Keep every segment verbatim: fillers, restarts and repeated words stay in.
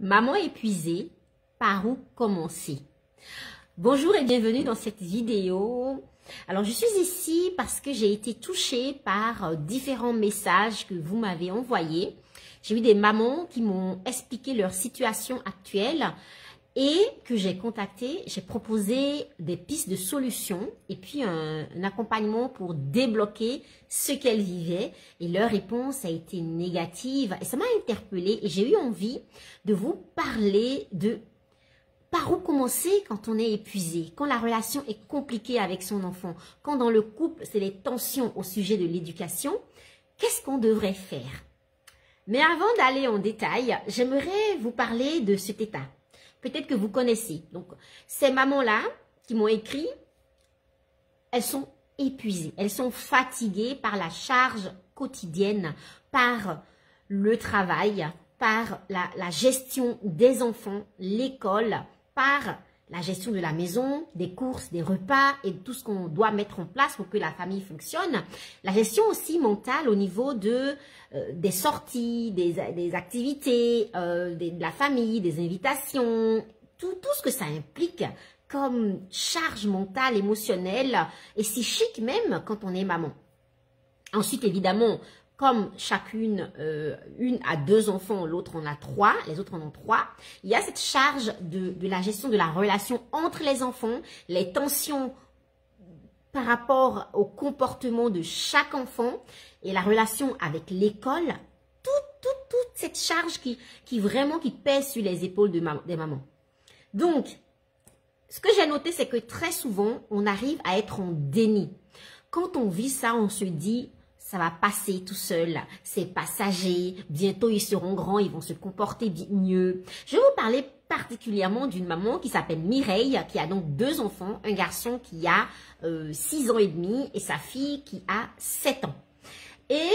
Maman épuisée, par où commencer? Bonjour et bienvenue dans cette vidéo. Alors je suis ici parce que j'ai été touchée par différents messages que vous m'avez envoyés. J'ai eu des mamans qui m'ont expliqué leur situation actuelle et que j'ai contacté. J'ai proposé des pistes de solutions et puis un, un accompagnement pour débloquer ce qu'elles vivaient. Et leur réponse a été négative et ça m'a interpellée et j'ai eu envie de vous parler de par où commencer quand on est épuisé, quand la relation est compliquée avec son enfant, quand dans le couple, c'est les tensions au sujet de l'éducation, qu'est-ce qu'on devrait faire? Mais avant d'aller en détail, j'aimerais vous parler de cet état. Peut-être que vous connaissez. Donc, ces mamans-là qui m'ont écrit, elles sont épuisées, elles sont fatiguées par la charge quotidienne, par le travail, par la, la gestion des enfants, l'école, par la gestion de la maison, des courses, des repas et tout ce qu'on doit mettre en place pour que la famille fonctionne. La gestion aussi mentale au niveau de, euh, des sorties, des, des activités, euh, des, de la famille, des invitations, tout, tout ce que ça implique comme charge mentale, émotionnelle et psychique même quand on est maman. Ensuite, évidemment, comme chacune, euh, une a deux enfants, l'autre en a trois, les autres en ont trois, il y a cette charge de, de la gestion de la relation entre les enfants, les tensions par rapport au comportement de chaque enfant et la relation avec l'école, toute, toute, toute cette charge qui, qui vraiment qui pèse sur les épaules de maman, des mamans. Donc, ce que j'ai noté, c'est que très souvent, on arrive à être en déni. Quand on vit ça, on se dit... ça va passer tout seul, c'est passager, bientôt ils seront grands, ils vont se comporter mieux. Je vais vous parler particulièrement d'une maman qui s'appelle Mireille, qui a donc deux enfants, un garçon qui a euh, six ans et demi et sa fille qui a sept ans. Et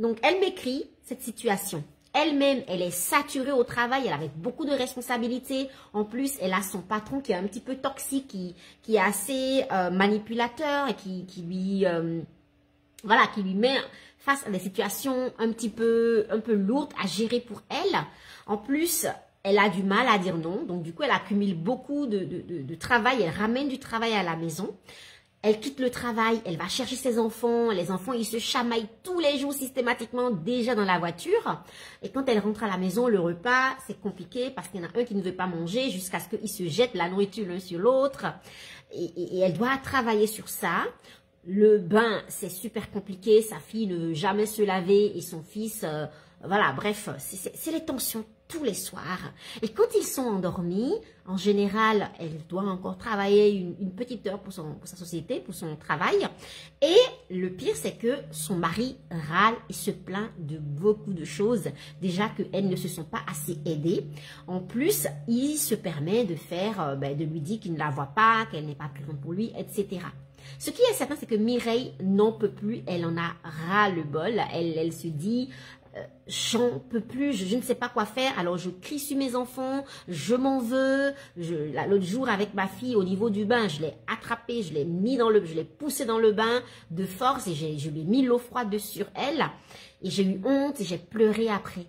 donc elle m'écrit cette situation. Elle-même, elle est saturée au travail, elle avait beaucoup de responsabilités. En plus, elle a son patron qui est un petit peu toxique, qui, qui est assez euh, manipulateur et qui, qui lui... Euh, Voilà, qui lui met face à des situations un petit peu, un peu lourdes à gérer pour elle. En plus, elle a du mal à dire non. Donc, du coup, elle accumule beaucoup de, de, de, de travail. Elle ramène du travail à la maison. Elle quitte le travail. Elle va chercher ses enfants. Les enfants, ils se chamaillent tous les jours systématiquement déjà dans la voiture. Et quand elle rentre à la maison, le repas, c'est compliqué parce qu'il y en a un qui ne veut pas manger jusqu'à ce qu'ils se jettent la nourriture l'un sur l'autre. Et, et, et elle doit travailler sur ça. Le bain, c'est super compliqué, sa fille ne veut jamais se laver et son fils, euh, voilà, bref, c'est les tensions tous les soirs. Et quand ils sont endormis, en général, elle doit encore travailler une, une petite heure pour, son, pour sa société, pour son travail. Et le pire, c'est que son mari râle et se plaint de beaucoup de choses. Déjà qu'elles ne se sont pas assez aidées. En plus, il se permet de faire, euh, ben, de lui dire qu'il ne la voit pas, qu'elle n'est pas présente pour lui, et cetera. Ce qui est certain, c'est que Mireille n'en peut plus, elle en a ras-le-bol, elle, elle se dit euh, « j'en peux plus, je, je ne sais pas quoi faire, alors je crie sur mes enfants, je m'en veux, l'autre jour avec ma fille au niveau du bain, je l'ai attrapée, je l'ai mis dans le, je l'ai poussée dans le bain de force et je lui ai mis l'eau froide sur elle et j'ai eu honte et j'ai pleuré après. »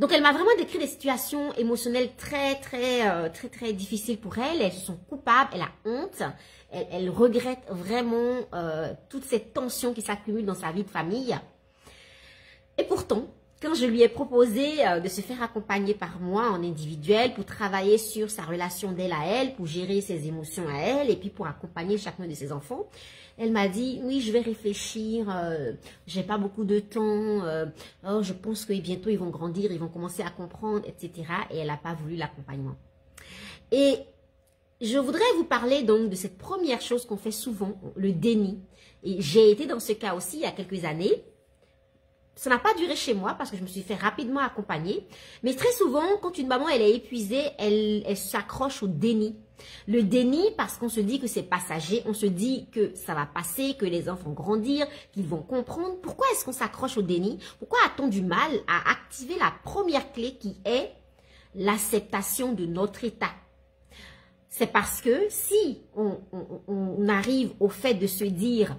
Donc, elle m'a vraiment décrit des situations émotionnelles très, très, euh, très, très difficiles pour elle. Elles sont coupables, elle a honte, elle, elle regrette vraiment euh, toute cette tension qui s'accumule dans sa vie de famille. Et pourtant, quand je lui ai proposé euh, de se faire accompagner par moi en individuel pour travailler sur sa relation d'elle à elle, pour gérer ses émotions à elle et puis pour accompagner chacun de ses enfants, elle m'a dit « oui, je vais réfléchir, euh, j'ai pas beaucoup de temps, euh, oh, je pense que bientôt ils vont grandir, ils vont commencer à comprendre, et cetera » et elle n'a pas voulu l'accompagnement. Et je voudrais vous parler donc de cette première chose qu'on fait souvent, le déni. Et j'ai été dans ce cas aussi il y a quelques années. Ça n'a pas duré chez moi parce que je me suis fait rapidement accompagner. Mais très souvent, quand une maman elle est épuisée, elle, elle s'accroche au déni. Le déni parce qu'on se dit que c'est passager, on se dit que ça va passer, que les enfants vont grandir, qu'ils vont comprendre. Pourquoi est-ce qu'on s'accroche au déni? Pourquoi a-t-on du mal à activer la première clé qui est l'acceptation de notre état? C'est parce que si on, on, on arrive au fait de se dire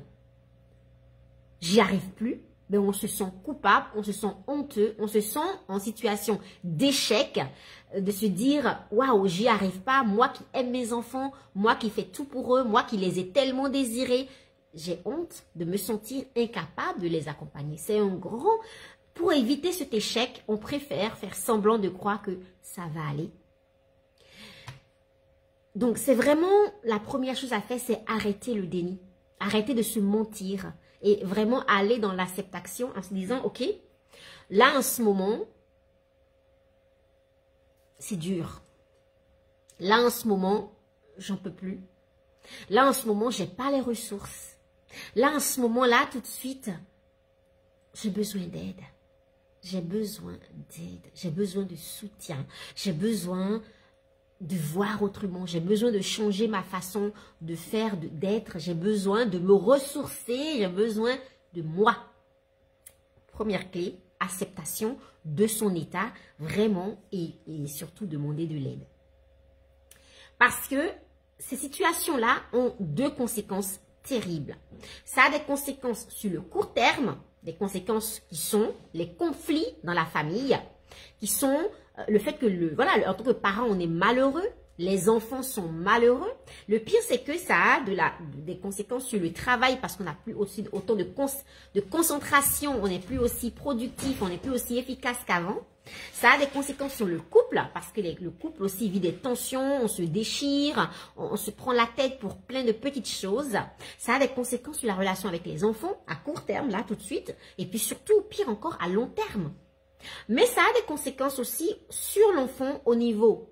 « j'y arrive plus », ben on se sent coupable, on se sent honteux, on se sent en situation d'échec, de se dire « Waouh, j'y arrive pas, moi qui aime mes enfants, moi qui fais tout pour eux, moi qui les ai tellement désirés, j'ai honte de me sentir incapable de les accompagner. » C'est un grand... Pour éviter cet échec, on préfère faire semblant de croire que ça va aller. Donc, c'est vraiment la première chose à faire, c'est arrêter le déni. Arrêter de se mentir et vraiment aller dans l'acceptation en se disant, ok, là en ce moment, c'est dur. Là en ce moment, j'en peux plus. Là en ce moment, j'ai pas les ressources. Là en ce moment, là tout de suite, j'ai besoin d'aide. J'ai besoin d'aide. J'ai besoin de soutien. J'ai besoin... de voir autrement, j'ai besoin de changer ma façon de faire, d'être, j'ai besoin de me ressourcer, j'ai besoin de moi. Première clé, acceptation de son état, vraiment, et, et surtout demander de l'aide. Parce que ces situations-là ont deux conséquences terribles. Ça a des conséquences sur le court terme, des conséquences qui sont les conflits dans la famille, qui sont... Le fait que, le, voilà, en tant que parent, on est malheureux, les enfants sont malheureux. Le pire, c'est que ça a de la, des conséquences sur le travail parce qu'on n'a plus aussi autant de, cons, de concentration, on n'est plus aussi productif, on n'est plus aussi efficace qu'avant. Ça a des conséquences sur le couple parce que les, le couple aussi vit des tensions, on se déchire, on, on se prend la tête pour plein de petites choses. Ça a des conséquences sur la relation avec les enfants à court terme, là, tout de suite. Et puis surtout, pire encore, à long terme. Mais ça a des conséquences aussi sur l'enfant au niveau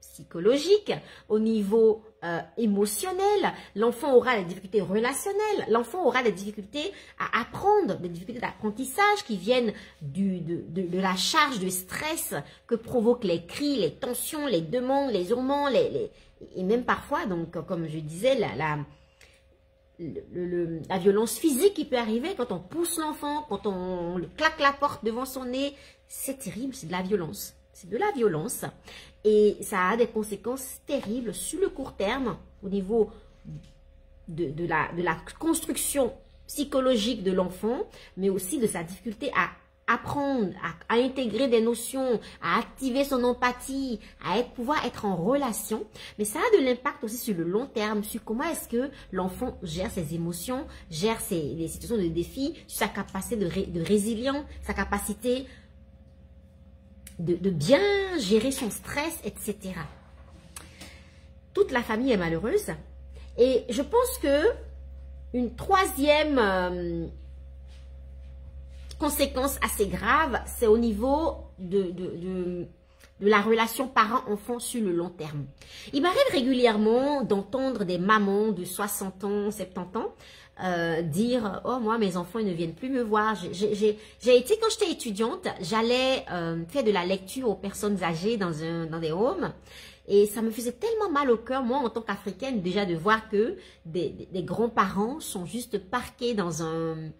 psychologique, au niveau euh, émotionnel. L'enfant aura des difficultés relationnelles, l'enfant aura des difficultés à apprendre, des difficultés d'apprentissage qui viennent du, de, de, de la charge de stress que provoquent les cris, les tensions, les demandes, les hurlements, les, les, et même parfois, donc, comme je disais, la... la Le, le, la violence physique qui peut arriver quand on pousse l'enfant, quand on, on claque la porte devant son nez, c'est terrible, c'est de la violence. C'est de la violence et ça a des conséquences terribles sur le court terme au niveau de, de, la, de la construction psychologique de l'enfant, mais aussi de sa difficulté à apprendre, à, à intégrer des notions, à activer son empathie, à être, pouvoir être en relation. Mais ça a de l'impact aussi sur le long terme, sur comment est-ce que l'enfant gère ses émotions, gère ses, les situations de défi, sa capacité de, ré, de résilience, sa capacité de, de bien gérer son stress, et cetera. Toute la famille est malheureuse. Et je pense que une troisième... Euh, conséquence assez grave, c'est au niveau de, de, de, de la relation parent-enfant sur le long terme. Il m'arrive régulièrement d'entendre des mamans de soixante ans, soixante-dix ans euh, dire « Oh, moi, mes enfants, ils ne viennent plus me voir. » J'ai été, quand j'étais étudiante, j'allais euh, faire de la lecture aux personnes âgées dans, un, dans des homes. Et ça me faisait tellement mal au cœur, moi, en tant qu'Africaine, déjà de voir que des, des, des grands-parents sont juste parqués dans un...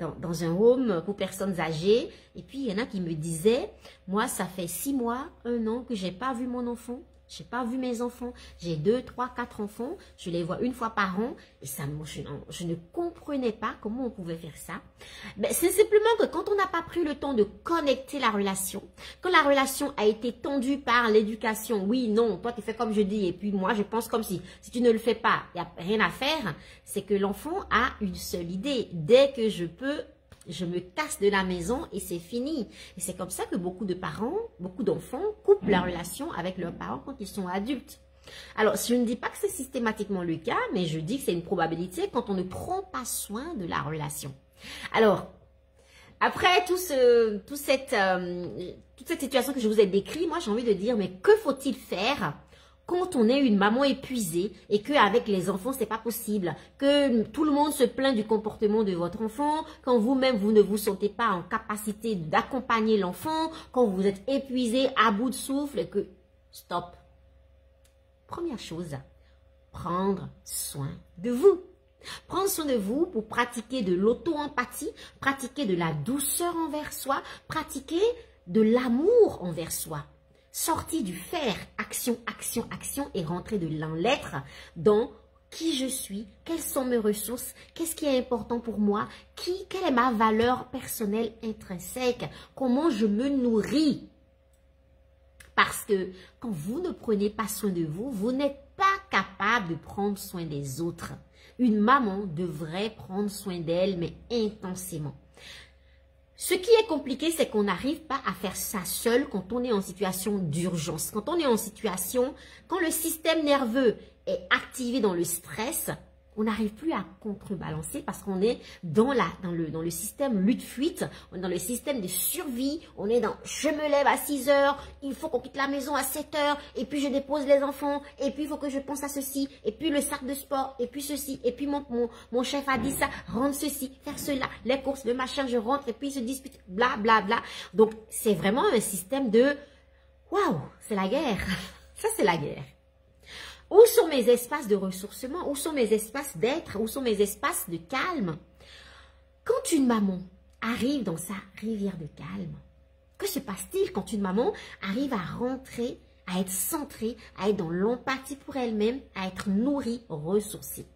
Dans, dans un home pour personnes âgées. Et puis, il y en a qui me disaient, moi, ça fait six mois, un an que je n'ai pas vu mon enfant. Je n'ai pas vu mes enfants. J'ai deux, trois, quatre enfants. Je les vois une fois par an. Et ça, moi, je, je ne comprenais pas comment on pouvait faire ça. Ben, c'est simplement que quand on n'a pas pris le temps de connecter la relation, quand la relation a été tendue par l'éducation, oui, non, toi, tu fais comme je dis. Et puis, moi, je pense comme si, si tu ne le fais pas, il n'y a rien à faire. C'est que l'enfant a une seule idée. Dès que je peux, je me casse de la maison et c'est fini. Et c'est comme ça que beaucoup de parents, beaucoup d'enfants coupent la relation avec leurs parents quand ils sont adultes. Alors, je ne dis pas que c'est systématiquement le cas, mais je dis que c'est une probabilité quand on ne prend pas soin de la relation. Alors, après tout ce, tout cette, euh, toute cette situation que je vous ai décrite, moi j'ai envie de dire, mais que faut-il faire ? Quand on est une maman épuisée et qu'avec les enfants, c'est pas possible, que tout le monde se plaint du comportement de votre enfant, quand vous-même, vous ne vous sentez pas en capacité d'accompagner l'enfant, quand vous êtes épuisé, à bout de souffle, et que stop. Première chose, prendre soin de vous. Prendre soin de vous pour pratiquer de l'auto-empathie, pratiquer de la douceur envers soi, pratiquer de l'amour envers soi. Sortie du faire, action, action, action et rentrer de l'en-l'être dans qui je suis, quelles sont mes ressources, qu'est-ce qui est important pour moi, qui, quelle est ma valeur personnelle intrinsèque, comment je me nourris. Parce que quand vous ne prenez pas soin de vous, vous n'êtes pas capable de prendre soin des autres. Une maman devrait prendre soin d'elle, mais intensément. Ce qui est compliqué, c'est qu'on n'arrive pas à faire ça seul quand on est en situation d'urgence. Quand on est en situation, quand le système nerveux est activé dans le stress, on n'arrive plus à contrebalancer parce qu'on est dans, la, dans, le, dans le système lutte-fuite, on est dans le système de survie, on est dans « je me lève à six heures, il faut qu'on quitte la maison à sept heures, et puis je dépose les enfants, et puis il faut que je pense à ceci, et puis le sac de sport, et puis ceci, et puis mon, mon, mon chef a dit ça, rendre ceci, faire cela, les courses, le machin, je rentre, et puis ils se disputent, bla bla bla. » Donc, c'est vraiment un système de « waouh, c'est la guerre, ça c'est la guerre. » Où sont mes espaces de ressourcement? Où sont mes espaces d'être? Où sont mes espaces de calme? Quand une maman arrive dans sa rivière de calme, que se passe-t-il quand une maman arrive à rentrer, à être centrée, à être dans l'empathie pour elle-même, à être nourrie, ressourcée?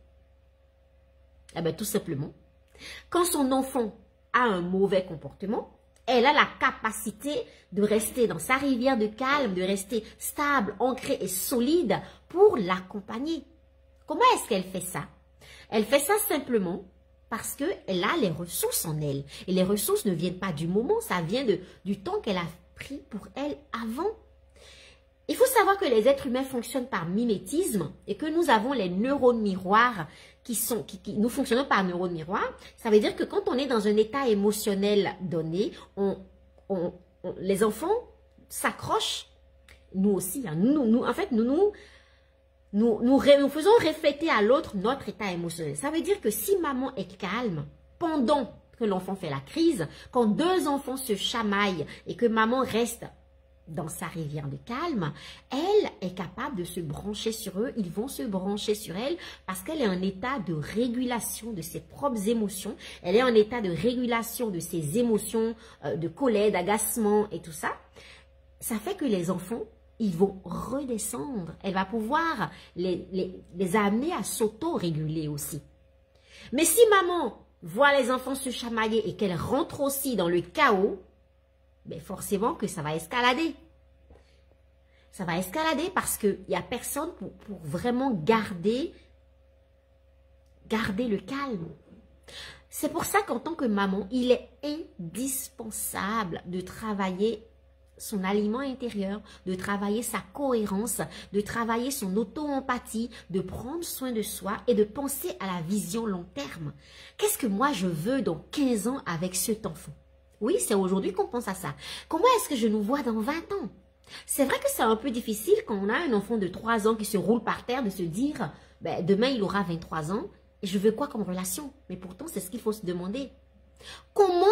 Eh bien, tout simplement, quand son enfant a un mauvais comportement, elle a la capacité de rester dans sa rivière de calme, de rester stable, ancrée et solide pour l'accompagner. Comment est-ce qu'elle fait ça? Elle fait ça simplement parce qu'elle a les ressources en elle. Et les ressources ne viennent pas du moment, ça vient de, du temps qu'elle a pris pour elle avant. Il faut savoir que les êtres humains fonctionnent par mimétisme et que nous avons les neurones miroirs qui sont, qui, qui, nous fonctionnons par neurones miroirs. Ça veut dire que quand on est dans un état émotionnel donné, on, on, on, les enfants s'accrochent, nous aussi, hein, nous, nous, en fait, nous nous, nous, nous, nous faisons refléter à l'autre notre état émotionnel. Ça veut dire que si maman est calme pendant que l'enfant fait la crise, quand deux enfants se chamaillent et que maman reste dans sa rivière de calme, elle est capable de se brancher sur eux, ils vont se brancher sur elle parce qu'elle est en état de régulation de ses propres émotions, elle est en état de régulation de ses émotions, euh, de colère, d'agacement et tout ça. Ça fait que les enfants, ils vont redescendre, elle va pouvoir les, les, les amener à s'auto-réguler aussi. Mais si maman voit les enfants se chamailler et qu'elle rentre aussi dans le chaos, ben forcément que ça va escalader. Ça va escalader parce qu'il n'y a personne pour, pour vraiment garder, garder le calme. C'est pour ça qu'en tant que maman, il est indispensable de travailler son aliment intérieur, de travailler sa cohérence, de travailler son auto-empathie, de prendre soin de soi et de penser à la vision long terme. Qu'est-ce que moi je veux dans quinze ans avec cet enfant? Oui, c'est aujourd'hui qu'on pense à ça. Comment est-ce que je nous vois dans vingt ans? C'est vrai que c'est un peu difficile quand on a un enfant de trois ans qui se roule par terre de se dire ben, « demain, il aura vingt-trois ans et je veux quoi comme relation ?» Mais pourtant, c'est ce qu'il faut se demander. Comment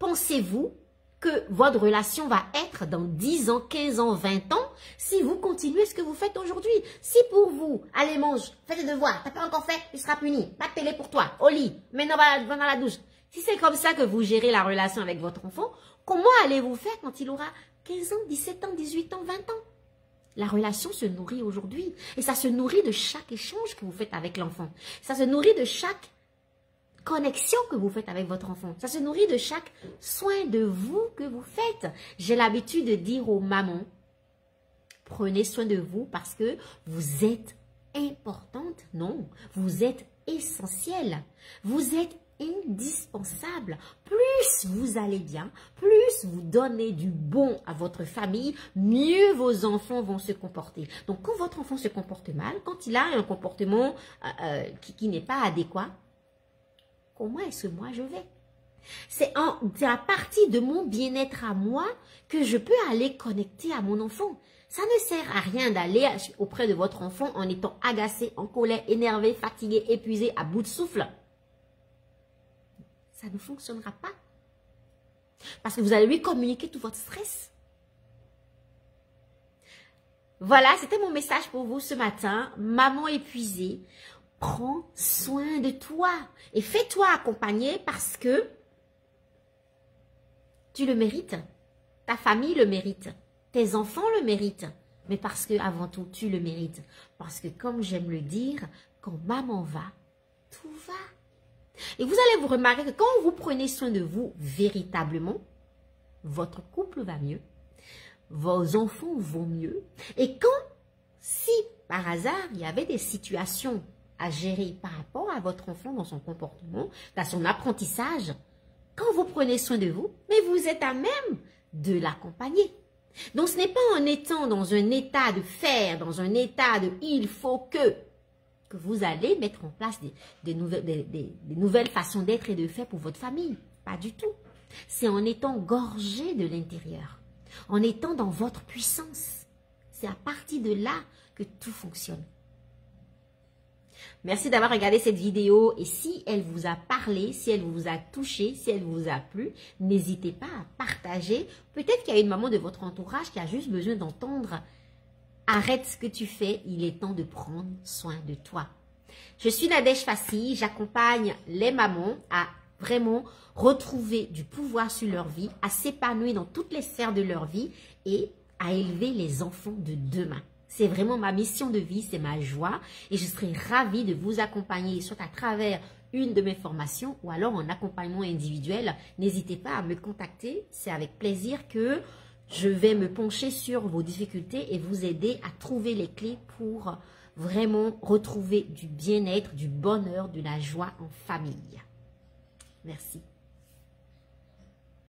pensez-vous que votre relation va être dans dix ans, quinze ans, vingt ans si vous continuez ce que vous faites aujourd'hui? Si pour vous, allez mange, fais tes devoirs, t'as pas encore fait, tu seras puni, pas de télé pour toi, au lit, maintenant va dans la douche. Si c'est comme ça que vous gérez la relation avec votre enfant, comment allez-vous faire quand il aura quinze ans, dix-sept ans, dix-huit ans, vingt ans? La relation se nourrit aujourd'hui. Et ça se nourrit de chaque échange que vous faites avec l'enfant. Ça se nourrit de chaque connexion que vous faites avec votre enfant. Ça se nourrit de chaque soin de vous que vous faites. J'ai l'habitude de dire aux mamans, prenez soin de vous parce que vous êtes importante. Non, vous êtes essentielle. Vous êtes indispensable. Plus vous allez bien, plus vous donnez du bon à votre famille, mieux vos enfants vont se comporter. Donc, quand votre enfant se comporte mal, quand il a un comportement euh, qui, qui n'est pas adéquat, comment est-ce que moi je vais? C'est à partir de mon bien-être à moi que je peux aller connecter à mon enfant. Ça ne sert à rien d'aller auprès de votre enfant en étant agacé, en colère, énervé, fatigué, épuisé, à bout de souffle. Ça ne fonctionnera pas. Parce que vous allez lui communiquer tout votre stress. Voilà, c'était mon message pour vous ce matin. Maman épuisée, prends soin de toi. Et fais-toi accompagner parce que tu le mérites. Ta famille le mérite. Tes enfants le méritent. Mais parce que, avant tout, tu le mérites. Parce que, comme j'aime le dire, quand maman va, tout va. Et vous allez vous remarquer que quand vous prenez soin de vous véritablement, votre couple va mieux, vos enfants vont mieux. Et quand, si par hasard, il y avait des situations à gérer par rapport à votre enfant dans son comportement, dans son apprentissage, quand vous prenez soin de vous, mais vous êtes à même de l'accompagner. Donc, ce n'est pas en étant dans un état de faire, dans un état de « il faut que », que vous allez mettre en place des, des, nouvelles, des, des, des nouvelles façons d'être et de faire pour votre famille. Pas du tout. C'est en étant gorgé de l'intérieur, en étant dans votre puissance. C'est à partir de là que tout fonctionne. Merci d'avoir regardé cette vidéo et si elle vous a parlé, si elle vous a touché, si elle vous a plu, n'hésitez pas à partager. Peut-être qu'il y a une maman de votre entourage qui a juste besoin d'entendre « Arrête ce que tu fais, il est temps de prendre soin de toi ». Je suis Nadège Fassi, j'accompagne les mamans à vraiment retrouver du pouvoir sur leur vie, à s'épanouir dans toutes les sphères de leur vie et à élever les enfants de demain. C'est vraiment ma mission de vie, c'est ma joie et je serai ravie de vous accompagner, soit à travers une de mes formations ou alors en accompagnement individuel. N'hésitez pas à me contacter, c'est avec plaisir que je vais me pencher sur vos difficultés et vous aider à trouver les clés pour vraiment retrouver du bien-être, du bonheur, de la joie en famille. Merci.